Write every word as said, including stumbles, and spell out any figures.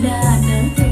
muda dan